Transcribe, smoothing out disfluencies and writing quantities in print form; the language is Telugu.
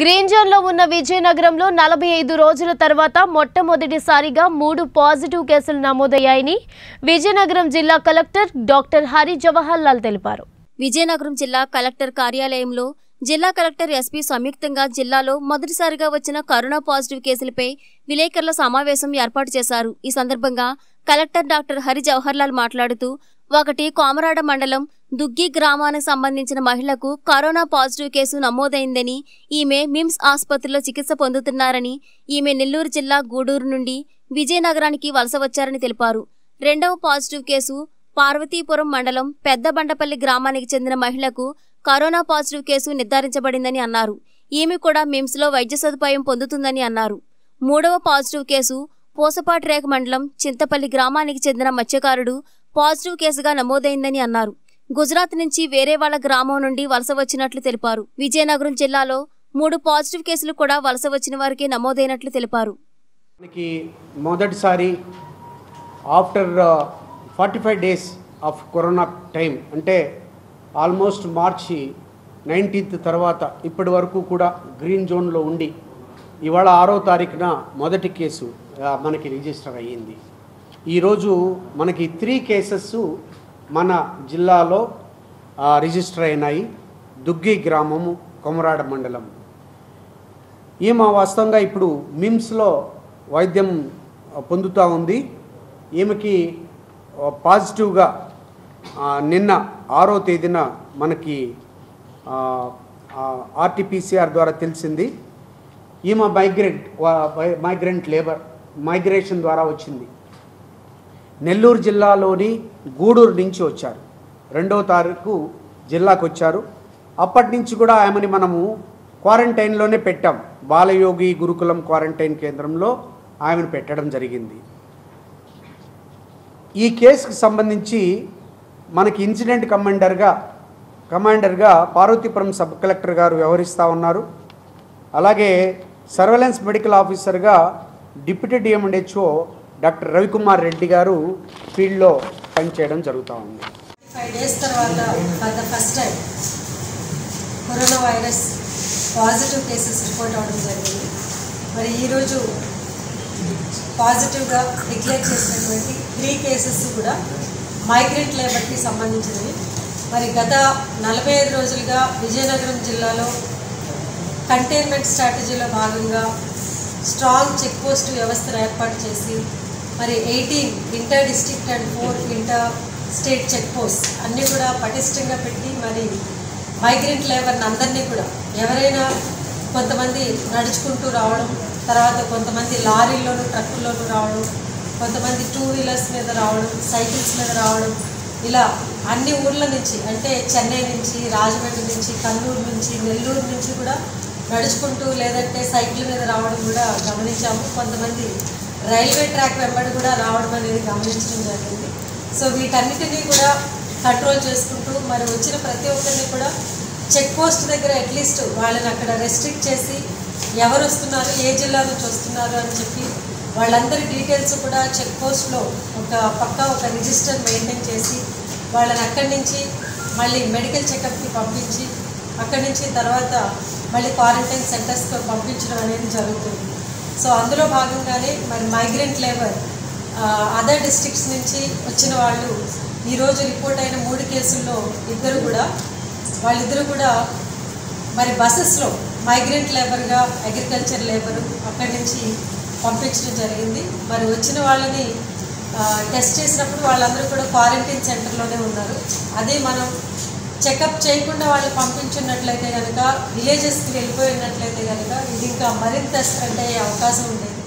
గ్రీంజర్లో ఉన్న విజయనగరంలో 45 రోజుల తర్వాత మొట్టమొదటిసారిగా 3 పాజిటివ్ కేసులు నమోదయ్యాయని విజయనగరం జిల్లా కలెక్టర్ డాక్టర్ హరి జవహర్లాల్ తెలిపారు। విజయనగరం జిల్లా కలెక్టర్ కార్యాలయంలో జిల్లా కలెక్టర్ ఎస్పీ సంయుక్తంగా జిల్లాలో మొదటిసారిగా వచ్చిన కరోనా పాజిటివ్ కేసులపై విలేకరుల సమావేశం ఏర్పాటు చేశారు। ఈ సందర్భంగా కలెక్టర్ డాక్టర్ హరి జవహర్లాల్ మాట్లాడుతూ कोमराड मंडलम दुग्गी ग्रामानिकि संबंधिंचिन महिळकु करोना पाजिटिव केसु नमोदैंदनी ईमे मिम्स आस्पत्रिलो चिकित्स पोंदुतुन्नारनी ईमे నెల్లూరు जिल्ला గూడూరు नुंडी విజయనగరానికి వలస వచ్చారని తెలిపారు। రెండవ పాజిటివ్ కేసు పార్వతీపురం మండలం పెద్దబండపల్లి గ్రామానికి చెందిన మహిళకు కరోనా పాజిటివ్ కేసు నిర్ధారించబడిందని అన్నారు। ఈమె కూడా మిమ్స్ లో వైద్య సదుపాయం పొందుతుందని అన్నారు। మూడవ పాజిటివ్ కేసు పోసపాటిరేక మండలం చింతపల్లి గ్రామానికి చెందిన మత్స్యకారుడు పాజిటివ్ కేసుగా నమోదైందని అన్నారు। గుజరాత్ నుంచి వేరే వాళ్ళ గ్రామం నుండి వలస వచ్చినట్లు తెలిపారు। విజయనగరం జిల్లాలో 3 పాజిటివ్ కేసులు కూడా వలస వచ్చిన వారికి నమోదైనట్లు తెలిపారు। మనకి మొదటిసారి after 45 days of corona time అంటే ఆల్మోస్ట్ మార్చి 19th తర్వాత ఇప్పటి వరకు కూడా గ్రీన్ జోన్ లో ఉండి ఇవాళ 6వ తారీఖున మొదటి కేసు మనకి రిజిస్టర్ అయ్యింది। ఈరోజు మనకి 3 కేసెస్ మన జిల్లాలో రిజిస్టర్ అయినాయి। దుగ్గి గ్రామము కొమరాడ మండలం ఈమె వాస్తవంగా ఇప్పుడు మిమ్స్లో వైద్యం పొందుతూ ఉంది। ఈమెకి పాజిటివ్గా నిన్న 6వ తేదీన మనకి ఆర్టీపీసీఆర్ ద్వారా తెలిసింది। ఈమె మైగ్రెంట్ లేబర్ మైగ్రేషన్ ద్వారా వచ్చింది। నెల్లూరు జిల్లాలోని గూడూరు నుంచి వచ్చారు। 2వ తారీఖు జిల్లాకు వచ్చారు। అప్పటి నుంచి కూడా ఆమెని మనము క్వారంటైన్లోనే పెట్టాం। బాలయోగి గురుకులం క్వారంటైన్ కేంద్రంలో ఆమెను పెట్టడం జరిగింది। ఈ కేసుకు సంబంధించి మనకి ఇన్సిడెంట్ కమాండర్గా పార్వతీపురం సబ్ కలెక్టర్ గారు వ్యవహరిస్తూ ఉన్నారు। అలాగే సర్వేలెన్స్ మెడికల్ ఆఫీసర్గా deputy DMHO doctor Ravikumar Reddy గారు ఫీల్డ్లో పనిచేయడం జరుగుతూ ఉంది। 5 డేస్ తర్వాత for first time corona virus positive cases report అవడం జరిగింది। మరి ఈరోజు పాజిటివ్గా డిక్లేర్ చేసినటువంటి 3 కేసెస్ కూడా మైగ్రెంట్ లేబర్కి సంబంధించినవి। మరి గత 45 రోజులుగా విజయనగరం జిల్లాలో కంటైన్మెంట్ స్ట్రాటజీలో భాగంగా స్ట్రాంగ్ చెక్ పోస్ట్ వ్యవస్థను ఏర్పాటు చేసి మరి 18 inter district and 4 inter state check post అన్నీ కూడా పటిష్టంగా పెట్టి మరి మైగ్రెంట్ లేబర్ని అందరినీ కూడా ఎవరైనా కొంతమంది నడుచుకుంటూ రావడం, తర్వాత కొంతమంది లారీల్లోనూ ట్రక్కుల్లోనూ రావడం, కొంతమంది 2 వీలర్స్ మీద రావడం, సైకిల్స్ మీద రావడం, ఇలా అన్ని ఊర్ల నుంచి అంటే చెన్నై నుంచి, రాజమండ్రి నుంచి, కర్నూలు నుంచి, నెల్లూరు నుంచి కూడా నడుచుకుంటూ లేదంటే సైకిల్ మీద రావడం కూడా గమనించాము। కొంతమంది రైల్వే ట్రాక్ వెంబడి కూడా రావడం అనేది గమనించడం జరిగింది। సో వీటన్నిటినీ కూడా కంట్రోల్ చేసుకుంటూ మరి వచ్చిన ప్రతి ఒక్కరిని కూడా చెక్ పోస్ట్ దగ్గర అట్లీస్ట్ వాళ్ళని అక్కడ రెస్ట్రిక్ట్ చేసి ఎవరు వస్తున్నారు, ఏ జిల్లా నుంచి వస్తున్నారు అని చెప్పి వాళ్ళందరి డీటెయిల్స్ కూడా చెక్ పోస్ట్లో ఒక రిజిస్టర్ మెయింటైన్ చేసి వాళ్ళని అక్కడి నుంచి మళ్ళీ మెడికల్ చెకప్కి పంపించి అక్కడి నుంచి తర్వాత మళ్ళీ క్వారంటైన్ సెంటర్స్తో పంపించడం అనేది జరుగుతుంది। సో అందులో భాగంగానే మరి మైగ్రెంట్ లేబర్ అదర్ డిస్ట్రిక్ట్స్ నుంచి వచ్చిన వాళ్ళు ఈరోజు రిపోర్ట్ అయిన 3 కేసుల్లో వాళ్ళిద్దరూ కూడా మరి బస్సెస్లో మైగ్రెంట్ లేబర్గా అగ్రికల్చర్ లేబరు అక్కడి నుంచి పంపించడం జరిగింది। మరి వచ్చిన వాళ్ళని టెస్ట్ చేసినప్పుడు వాళ్ళందరూ కూడా క్వారంటైన్ సెంటర్లోనే ఉన్నారు। అదే మనం చెకప్ చేయకుండా వాళ్ళు పంపించున్నట్లయితే కనుక, విలేజెస్కి వెళ్ళిపోయినట్లయితే కనుక ఇది ఇంకా మరింత స్ప్రెడ్ అయ్యే అవకాశం ఉండేది।